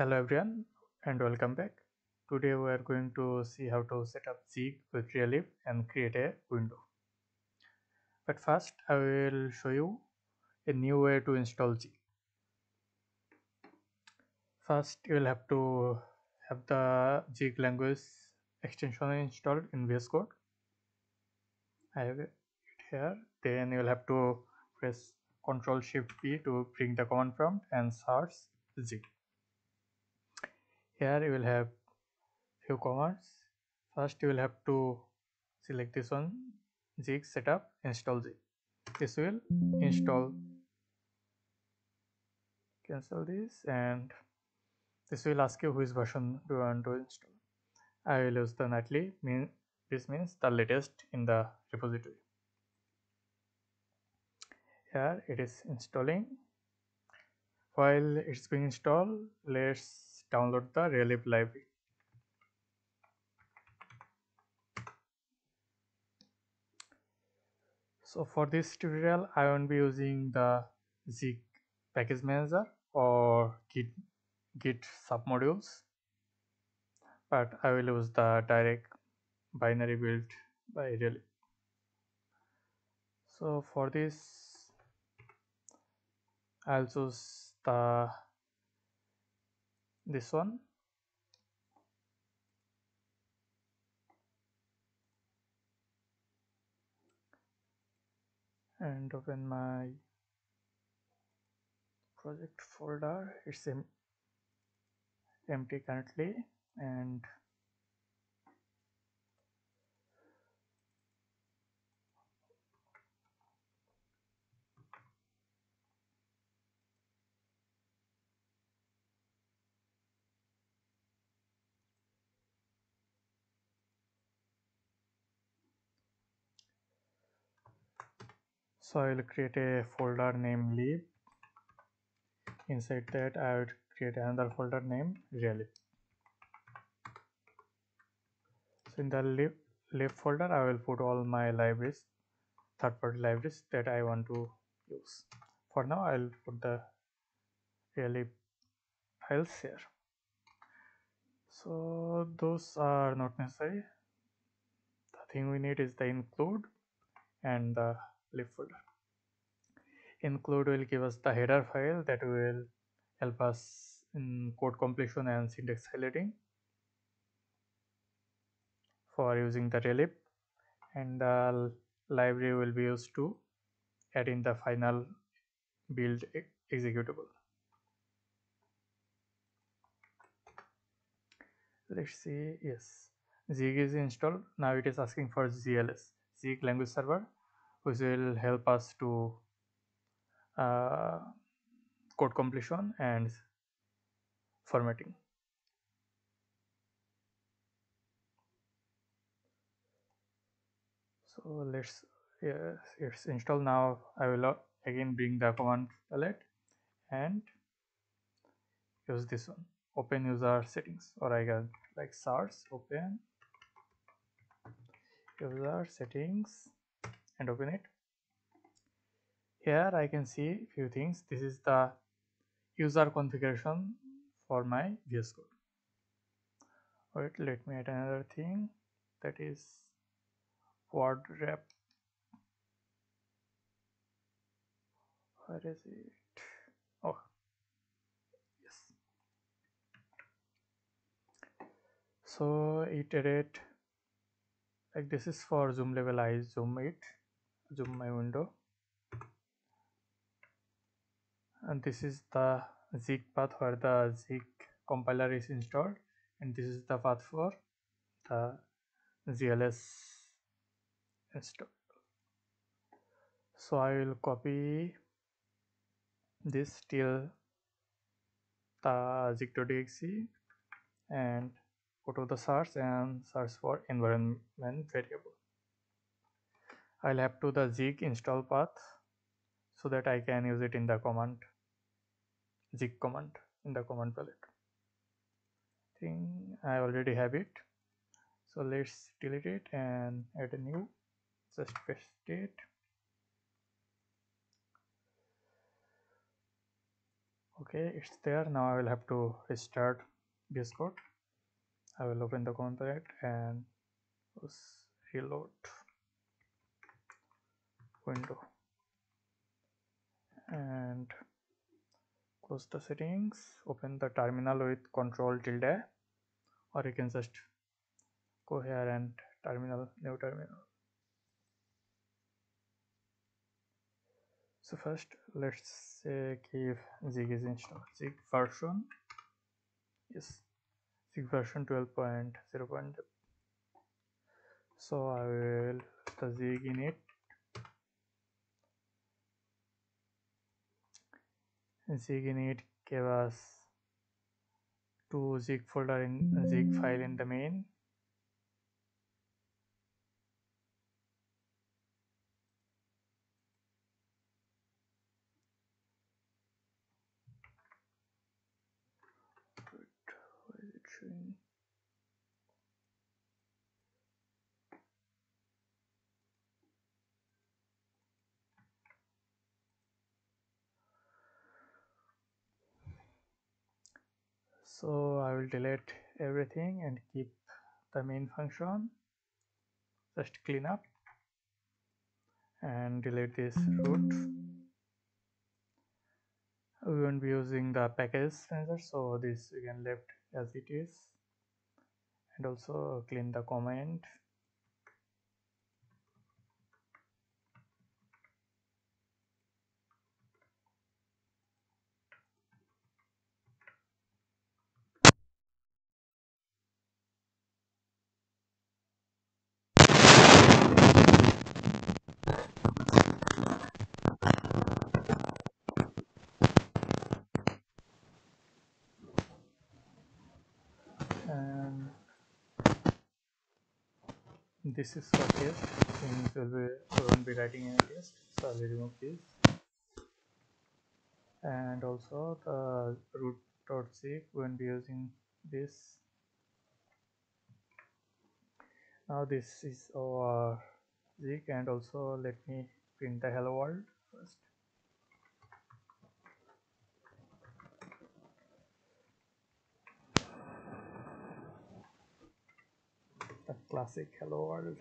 Hello everyone and welcome back. Today we are going to see how to set up Zig with Raylib and create a window. But first I will show you a new way to install Zig. First you will have to have the Zig language extension installed in VS Code. I have it here. Then you will have to press Ctrl-Shift-P to bring the command prompt and search Zig. Here you will have few commands. First you will have to select this one, Zig setup, install Zig. This will install, cancel this, and this will ask you which version do you want to install. I will use the nightly, this means the latest in the repository. Here it is installing. While it's being installed, let's download the Raylib library. So for this tutorial I won't be using the Zig package manager or git submodules, but I will use the direct binary build by Raylib. So for this I'll choose this one, and open my project folder. It's empty currently, and so I will create a folder named lib. Inside that I would create another folder named Raylib. So in the lib folder I will put all my libraries, third-party libraries that I want to use. For now I will put the Raylib files here. So those are not necessary. The thing we need is the include and the lib folder. Include will give us the header file that will help us in code completion and syntax highlighting for using the Raylib, and the library will be used to add in the final build executable. Let's see. Yes, Zig is installed. Now it is asking for ZLS, Zig language server, which will help us to code completion and formatting. So let's, yes, it's installed. Now I will again bring the command palette and use this one, open user settings, or I can like search open user settings and open it. Here I can see few things. This is the user configuration for my VS Code. Wait, let me add another thing, that is word wrap. Where is it? Oh yes. So iterate, like this is for zoom level. I zoom my window, and this is the Zig path where the Zig compiler is installed, and this is the path for the ZLS install. So I will copy this till the zig.exe and go to the search and search for environment variable. I'll have to the Zig install path so that I can use it in the command, Zig command, in the command palette. Thing I already have it, so let's delete it and add a new. Just paste it. Okay, it's there. Now I will have to restart VS Code. I will open the component and reload window and close the settings. Open the terminal with Ctrl-Tilde, or you can just go here and new terminal. So first let's give Zig is installed. Zig version, yes, Zig version 12.0.0. So I will the Zig init gave us 2 Zig folder in Zig file in the main. So I will delete everything and keep the main function, just clean up and delete this root. We won't be using the package manager, so this we can left as it is, and also clean the comment. This is for test, since we won't be writing any test, so I will remove this. And also the root.zig, we won't be using this. Now this is our Zig, and also let me print the hello world first. A classic hello world.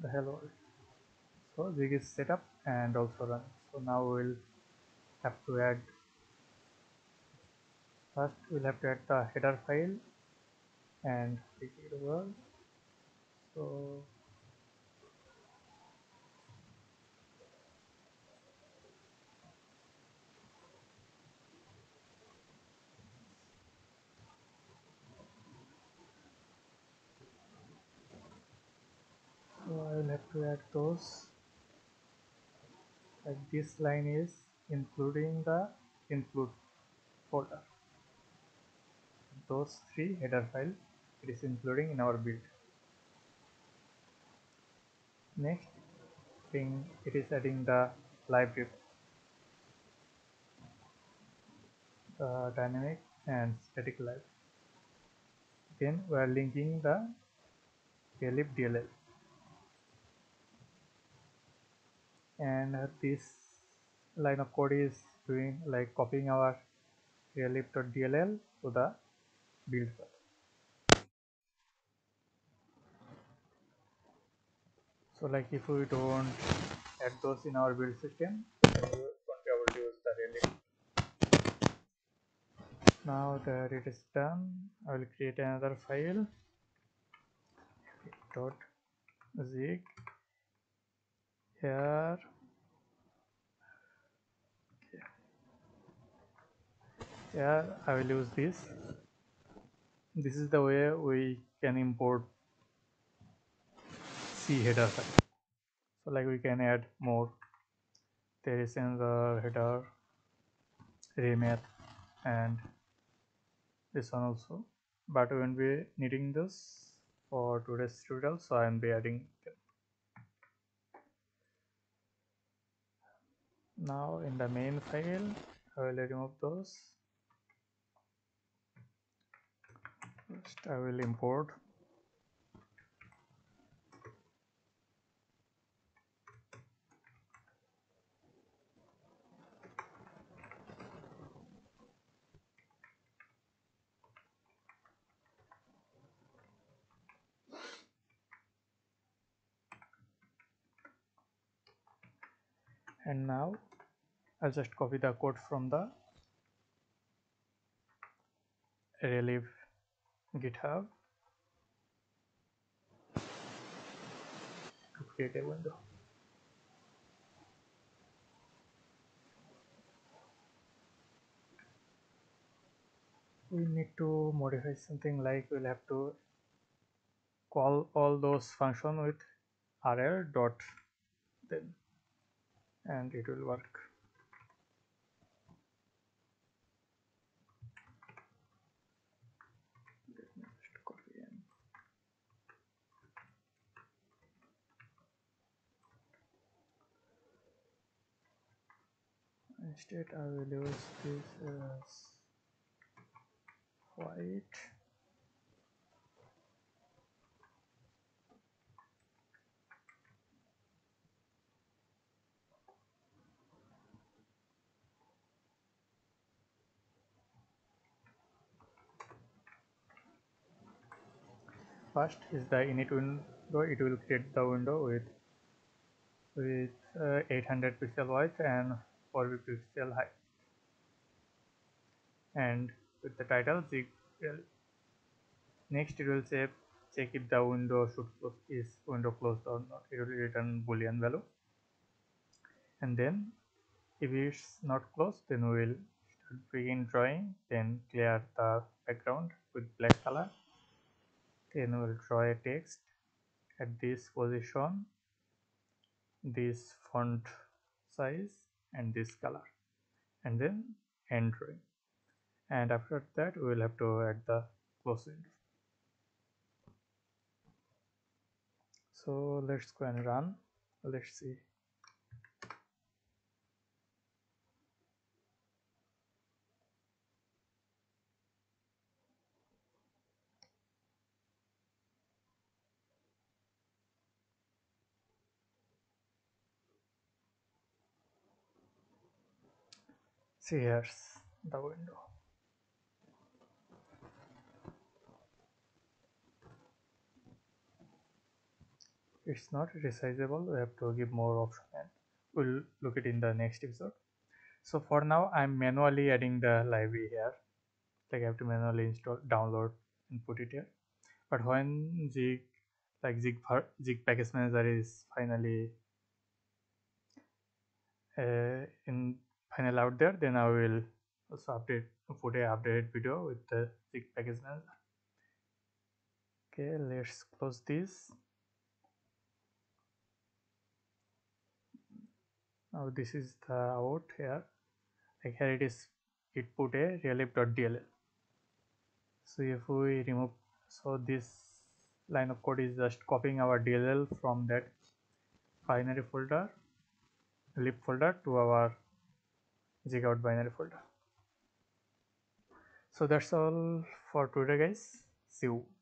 The hello world. So Zig is set up and also run. So now we'll have to add, first we'll have to add the header file and click it over. So I will have to add those. Like this line is including the include folder. Those 3 header files it is including in our build. Next thing, it is adding the library, the dynamic and static library. Then we are linking the libdl. And this line of code is doing like copying our raylib.dll to the build file. So like if we don't add those in our build system, we won't be able to use the Raylib. Now that it is done, I will create another file .zig. Here, I will use this. This is the way we can import C header file. So like we can add more. There is another header, RayMath, and this one also. but we will be needing this for today's tutorial, so I will be adding it. Now in the main file I will remove those. First I will import and now I'll just copy the code from the Raylib GitHub to create a window. We need to modify something like we'll have to call all those functions with rl dot then, and it will work. Instead, I will use this as white. First is the init window. It will create the window with 800 pixel width and 4 pixel high, and with the title Zig. Next, it will say check if the window should close, is window closed or not. It will return boolean value, and then if it's not closed, then we will begin drawing. Then clear the background with black color. Then we'll draw a text at this position, this font size, and this color, and then end drawing. And after that we will have to add the close window. So let's go and run. Let's see. See, here's the window. It's not resizable. We have to give more option, and we'll look it in the next episode. So for now, I'm manually adding the library here. Like I have to manually install, download, and put it here. But when Zig package manager is finally out there, then I will also put a updated video with the Zig package manager. Okay, let's close this. Now this is the out here. Like here it is, it put a raylib.dll. So if we remove, so this line of code is just copying our DLL from that binary folder, lib folder, to our Zig out binary folder. So that's all for today, guys. See you.